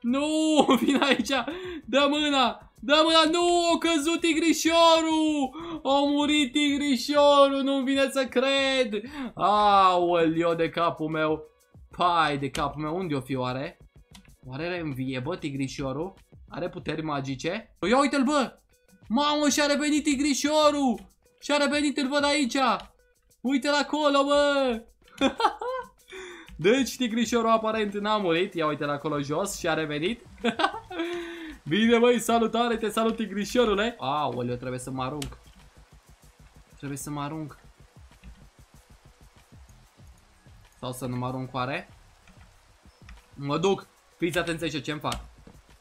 Nu, vin aici! Dă mâna! Dă mâna! Nu, a căzut tigrișorul! A murit tigrișorul! Nu-mi vine să cred! Aoleo de capul meu! Pai de capul meu! Unde o fi oare? Oare reînvie, bă, tigrișorul? Are puteri magice? Ia uite-l, bă! Mamă, și-a revenit tigrișorul! Și-a revenit, îl văd aici! Uite-l acolo, bă! Deci tigrișorul aparent n-a murit. Ia uite-l acolo jos și a revenit. Bine, băi, salutare, te salut, tigrișorule. Aoleo, trebuie să mă arunc. Trebuie să mă arunc. Sau să nu mă arunc, oare? Mă duc. Fiți atenție ce-mi fac.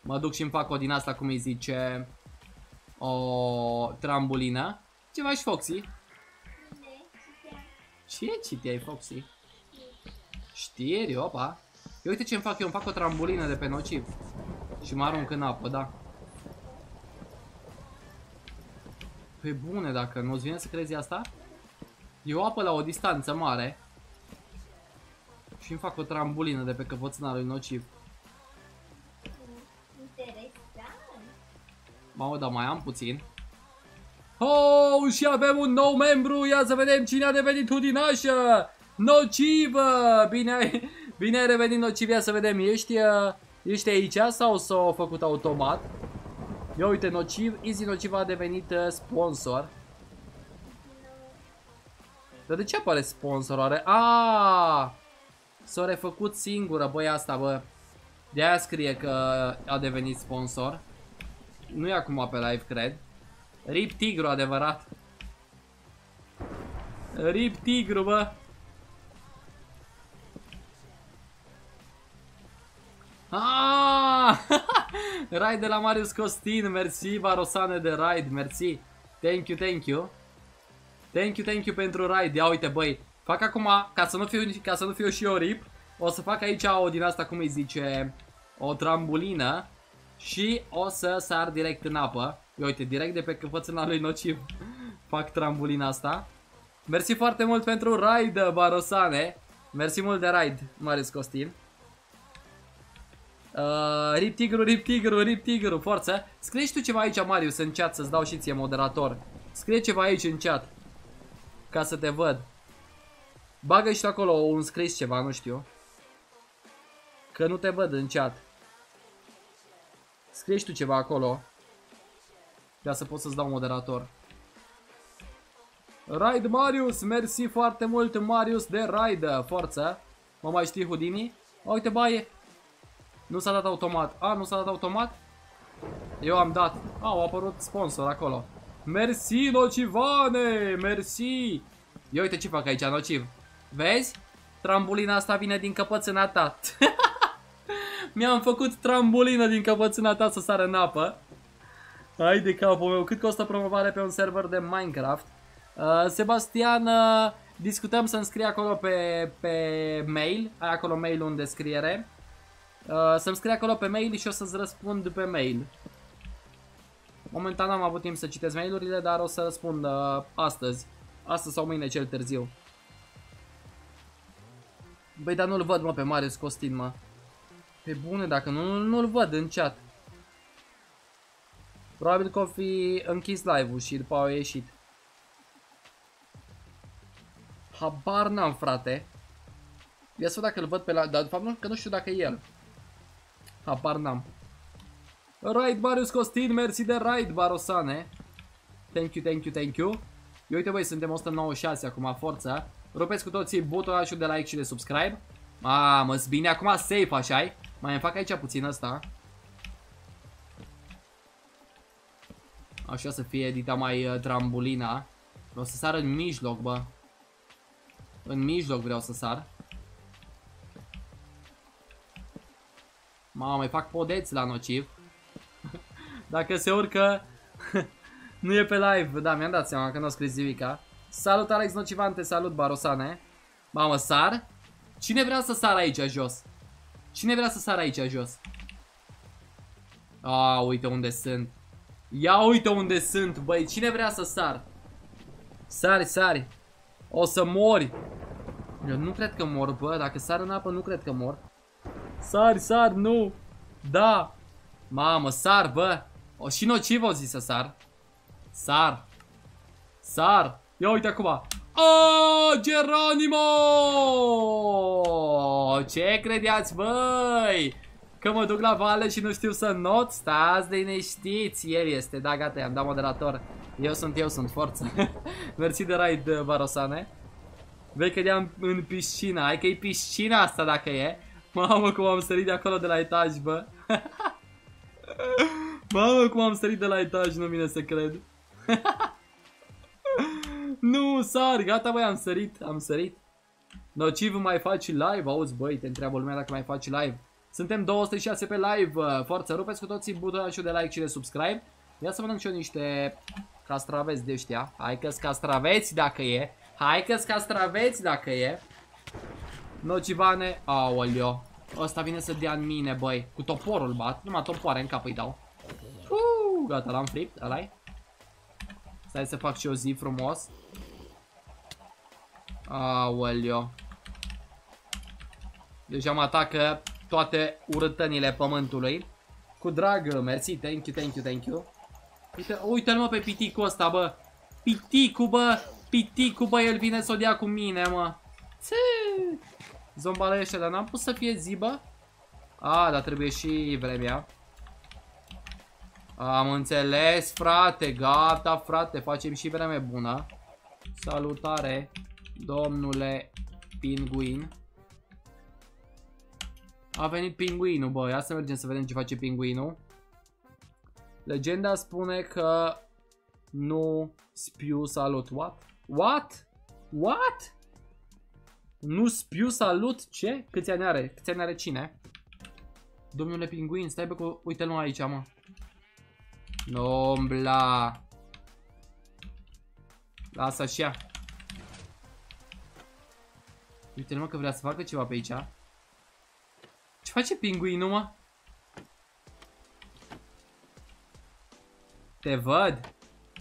Mă duc și-mi fac o din asta, cum îi zice, o trambulină. Ce faci, Foxy? Ce citeai, Foxy? Știri, opa. Eu uite ce-mi fac eu, îmi fac o trambulină de pe nociv și mă arunc în apă, da. Pe bune, dacă nu-ți vine să crezi asta? Eu apă la o distanță mare și îmi fac o trambulină de pe căpățâna lui nociv. Mamă, dar mai am puțin. Oh, și avem un nou membru. Ia să vedem cine a devenit Hudinașă. Nocivă! Bine ai revenit, Nociv, ia să vedem, ești aici sau s-a făcut automat? Ia uite, Nociv, Easy Nociv a devenit sponsor. Dar de ce apare sponsor oare? Aaaa! S-a refăcut singură, băi, asta, bă. De-aia scrie că a devenit sponsor. Nu e acum pe live, cred. Rip tigru, adevărat. Rip tigru, bă. Ah! Raid de la Marius Costin, mersi, Barosane de raid, mersi. Thank you, thank you. Thank you, thank you pentru raid. Ia uite, băi, fac acum, ca să nu fiu și eu rip, o să fac aici o din asta, cum îi zice, o trambulină și o să sar direct în apă. Ia uite, direct de pe căpățâna lui nociv fac trambulina asta. Mersi foarte mult pentru raid, Barosane. Mersi mult de raid, Marius Costin. Rip tigru, rip tigru, rip tigru, forță. Scrie și tu ceva aici, Marius, în chat, să-ți dau și ție, moderator. Scrie ceva aici în chat, ca să te văd. Bagă și tu acolo un scris ceva, nu știu, că nu te văd în chat. Scrie și tu ceva acolo, ca să pot să-ți dau moderator. Raid, Marius, mersi foarte mult, Marius, de raid, forță. Mă mai știi, Houdini? Uite, baie. Nu s-a dat automat. A, nu s-a dat automat? Eu am dat. Au apărut sponsor acolo. Mersi, Nocivane! Mersi! Ia uite ce fac aici, Nociv. Vezi? Trambulina asta vine din căpățâna ta. Mi-am făcut trambulină din căpățâna ta să sară în apă. Hai de capul meu. Cât costă promovare pe un server de Minecraft? Sebastian, discutăm să-mi scrie acolo pe mail. Ai acolo mail unde scriere. Să-mi scrie acolo pe mail și o să-ți răspund pe mail. Momentan n-am avut timp să citesc mail-urile, dar o să răspund astăzi. Astăzi sau mâine cel târziu. Băi, dar nu-l văd, mă, pe Marius Costin, mă. Pe bune, dacă nu-l văd în chat. Probabil că o fi închis live-ul și după au ieșit. Habar n-am, frate. Ia să văd dacă îl văd pe la... Dar de fapt nu știu dacă e el. Apar n-am. Raid, Marius Costin, mersi de raid, Barosane. Thank you, thank you, thank you. Eu uite, băi, suntem 196 acum, forță. Rupeți cu toții butonul de like și de subscribe. Mamă-s bine, acum safe, așa-i? Mai îmi fac aici puțin asta. Așa să fie edita mai trambulina. Vreau să sar în mijloc, bă. În mijloc vreau să sar. Mamă, îi fac podeți la nociv. Dacă se urcă, nu e pe live. Da, mi-am dat seama că n-o scris zivica. Salut, Alex Nocivante, salut, Barosane. Mamă, sar? Cine vrea să sară aici jos? Cine vrea să sară aici jos? A, uite unde sunt. Ia uite unde sunt, băi, cine vrea să sar? Sari, sari. O să mori. Eu nu cred că mor, bă, dacă sar în apă nu cred că mor. Sari, sari, nu! Da. Mamă, sar, bă. O, și nociv au zis să sar. Sar. Sar. Ia uite acum. Oh, Geronimo! Ce credeați, băi? Că mă duc la vale și nu știu să not? Stați liniștiți, el este. Da, gata, i-am dat moderator. Eu sunt, forță. Mersi de raid, Barosane. Vei cădea în piscina. Hai că-i piscina asta dacă e. Mamă, cum am sărit de acolo de la etaj, bă. Mamă, cum am sărit de la etaj, nu vine să cred. Nu, sar, gata, băi, am sărit. Nociv, mai faci live? Auzi, băi, te întreabă lumea dacă mai faci live. Suntem 206 pe live, forță, rupeți cu toții butonul de like și de subscribe. Ia să mănânc și eu niște castraveți de ăștia. Hai că-s castraveți dacă e. Nocivane, aoleo. Ăsta vine să dea în mine, băi. Cu toporul bat, numai topoare în cap îi dau. Gata, l-am fript, ăla-i. Stai să fac și o zi frumos. Aoleo. Deja mă atacă toate urâtănile pământului. Cu drag, mersi, thank you. Uite-l mă pe piticul ăsta, bă. Piticul, bă, el vine să o dea cu mine, mă. Zombalește, dar n-am pus să fie zi, bă. A, dar trebuie și vremea. Am înțeles, frate, gata, frate, facem și vreme bună. Salutare, domnule pinguin. A venit pinguinul, bă, ia să mergem să vedem ce face pinguinul. Legenda spune că nu spiu salut. What? Nu spiu salut? Ce? Câți ani are? Câți ani are cine? Domnule pinguin, stai bă cu... Uite-l mă aici, mă. Nombla. Lasă așa. Uite-l mă că vrea să facă ceva pe aici. Ce face pinguinul, mă?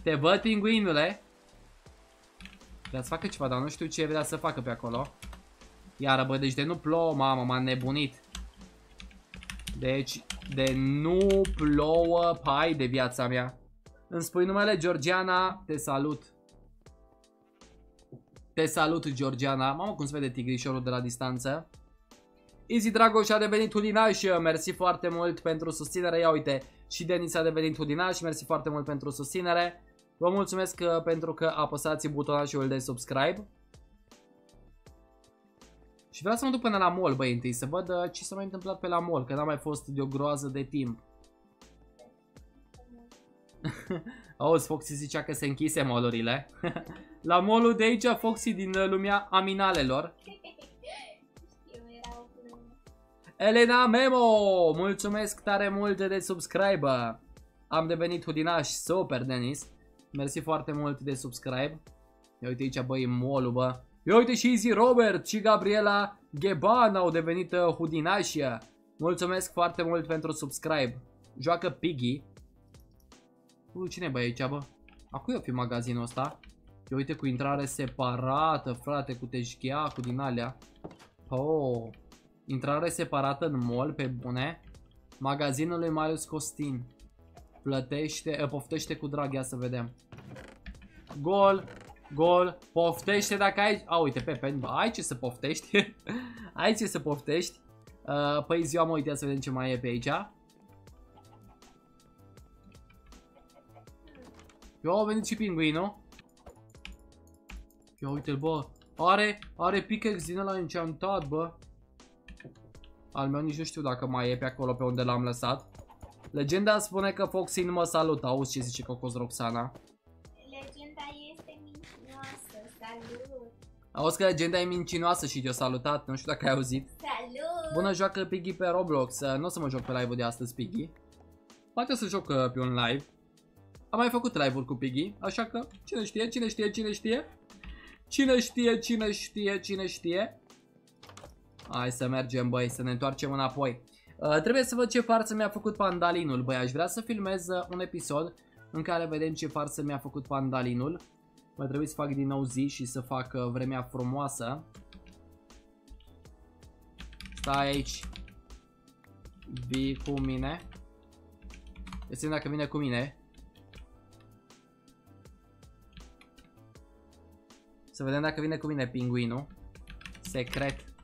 Te văd, pinguinule. Vrea să facă ceva, dar nu știu ce vrea să facă pe acolo. Iară, bă, deci de nu plouă, mamă, m-am nebunit. Deci de nu plouă, pai de viața mea. Îmi spui numele, Georgiana, te salut. Te salut, Georgiana. Mamă, cum se vede tigrișorul de la distanță. Easy Dragoș a devenit Hudinaș, mersi foarte mult pentru susținere. Ia uite, și Denis a devenit Hudinaș, mersi foarte mult pentru susținere. Vă mulțumesc pentru că apăsați butonașul de subscribe. Și vreau să mă duc până la mall, băi, întâi, să văd ce s-a mai întâmplat pe la mall, că n-am mai fost de o groază de timp. Auzi, Foxy zicea că se închise mall-urile. La mall-ul de aici, Foxy din lumea aminalelor. Elena Memo, mulțumesc tare mult de subscribe. Am devenit Hudinaș, super, Denis. Mersi foarte mult de subscribe. Ia uite aici, băi, mall-ul, bă. Ia uite și Easy Robert și Gabriela Gheban au devenit Hudinașia. Mulțumesc foarte mult pentru subscribe. Joacă Piggy. Cine bă e aici, bă? A cui o fi magazinul ăsta? Ia uite cu intrare separată, frate, cu teșghea, cu din alea. Oh, intrare separată în mall, pe bune. Magazinul lui Marius Costin. Plătește, poftește cu drag, ia să vedem. Gol, poftește dacă ai... A, uite, Pepen, bă, ai ce să poftești. Ai ce să poftești. Păi ziua, mă, uite, să vedem ce mai e pe aici. Eu, a venit și pinguinul. Ia uite-l, bă. Are pickaxe din ăla enchantat, bă. Al meu nici nu știu dacă mai e pe acolo pe unde l-am lăsat. Legenda spune că Foxy nu mă salută. Auzi ce zice Cocos Roxana. Auzi că legenda e mincinoasă și te-o salutat, nu știu dacă ai auzit. Salut! Bună, joacă Piggy pe Roblox, nu o să mă joc pe live-ul de astăzi, Piggy. Poate o să joc pe un live. Am mai făcut live-uri cu Piggy, așa că cine știe. Hai să mergem, băi, să ne întoarcem înapoi. Trebuie să văd ce farsă mi-a făcut Pandalinul, băi, aș vrea să filmez un episod în care vedem ce farsă mi-a făcut Pandalinul. Va trebui să fac din nou zi și să fac vremea frumoasă. Stai aici. Vii cu mine. Este dacă vine cu mine. Să vedem dacă vine cu mine pinguinul. Secret.